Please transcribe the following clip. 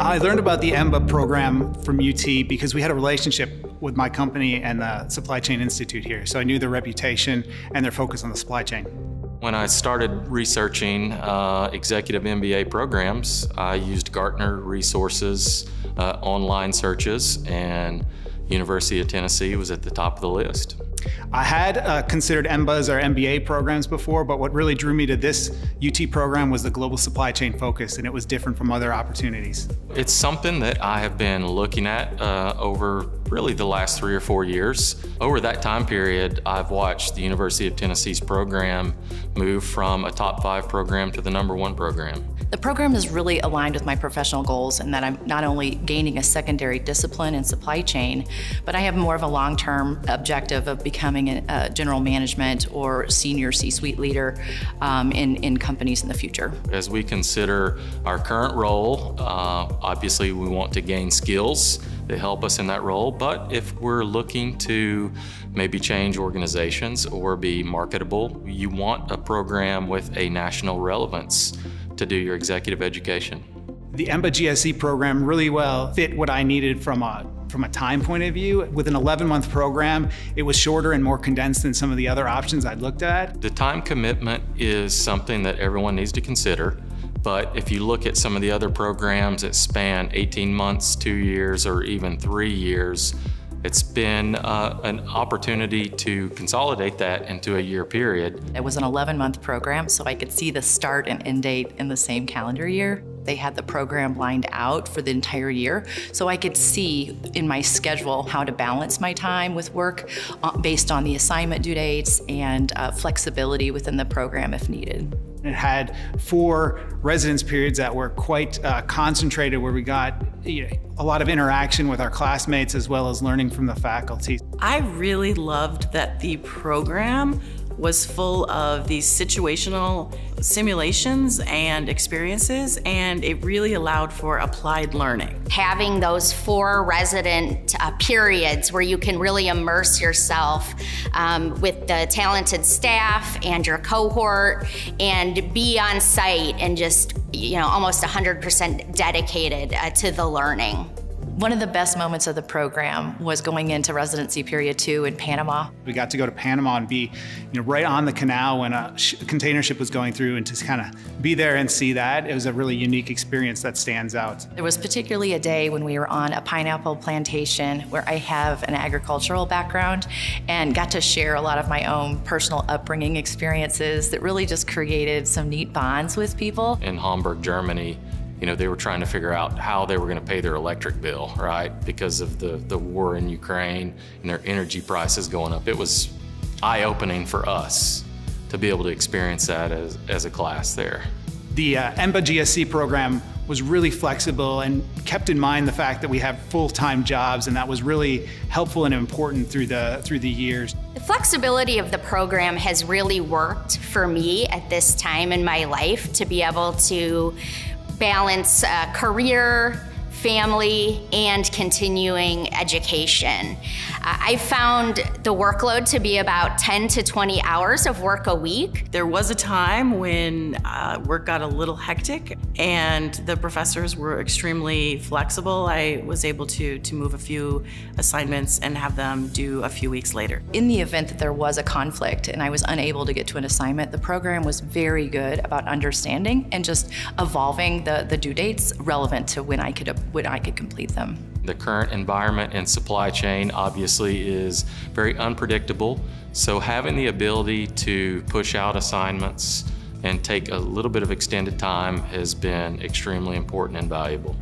I learned about the MBA program from UT because we had a relationship with my company and the Supply Chain Institute here. So I knew their reputation and their focus on the supply chain. When I started researching executive MBA programs, I used Gartner Resources online searches, and University of Tennessee was at the top of the list. I had considered MBAs or MBA programs before, but what really drew me to this UT program was the global supply chain focus, and it was different from other opportunities. It's something that I have been looking at over really the last 3 or 4 years. Over that time period, I've watched the University of Tennessee's program move from a top 5 program to the #1 program. The program is really aligned with my professional goals in that I'm not only gaining a secondary discipline in supply chain, but I have more of a long-term objective of becoming a general management or senior C-suite leader in companies in the future. As we consider our current role, obviously we want to gain skills that help us in that role, but if we're looking to maybe change organizations or be marketable, you want a program with a national relevance to do your executive education. The MBA GSE program really well fit what I needed from a time point of view. With an 11-month program, it was shorter and more condensed than some of the other options I'd looked at. The time commitment is something that everyone needs to consider, but if you look at some of the other programs that span 18 months, 2 years, or even 3 years, it's been an opportunity to consolidate that into a year period. It was an 11-month program, so I could see the start and end date in the same calendar year. They had the program lined out for the entire year, so I could see in my schedule how to balance my time with work based on the assignment due dates and flexibility within the program if needed. It had 4 residence periods that were quite concentrated, where we got a lot of interaction with our classmates as well as learning from the faculty. I really loved that the program was full of these situational simulations and experiences, and it really allowed for applied learning. Having those 4 resident periods where you can really immerse yourself with the talented staff and your cohort, and be on site and just almost 100% dedicated to the learning. One of the best moments of the program was going into residency period 2 in Panama. We got to go to Panama and be right on the canal when a container ship was going through, and just kind of be there and see that. It was a really unique experience that stands out. There was particularly a day when we were on a pineapple plantation, where I have an agricultural background and got to share a lot of my own personal upbringing experiences that really just created some neat bonds with people. In Hamburg, Germany, they were trying to figure out how they were going to pay their electric bill, right? Because of the war in Ukraine and their energy prices going up. It was eye-opening for us to be able to experience that as a class there. The MBA GSC program was really flexible and kept in mind the fact that we have full-time jobs, and that was really helpful and important through the years. The flexibility of the program has really worked for me at this time in my life, to be able to balance career, family, and continuing education. I found the workload to be about 10 to 20 hours of work a week. There was a time when work got a little hectic, and the professors were extremely flexible. I was able to move a few assignments and have them due a few weeks later. In the event that there was a conflict and I was unable to get to an assignment, the program was very good about understanding and just evolving the due dates relevant to when I could complete them. The current environment and supply chain obviously is very unpredictable, so having the ability to push out assignments and take a little bit of extended time has been extremely important and valuable.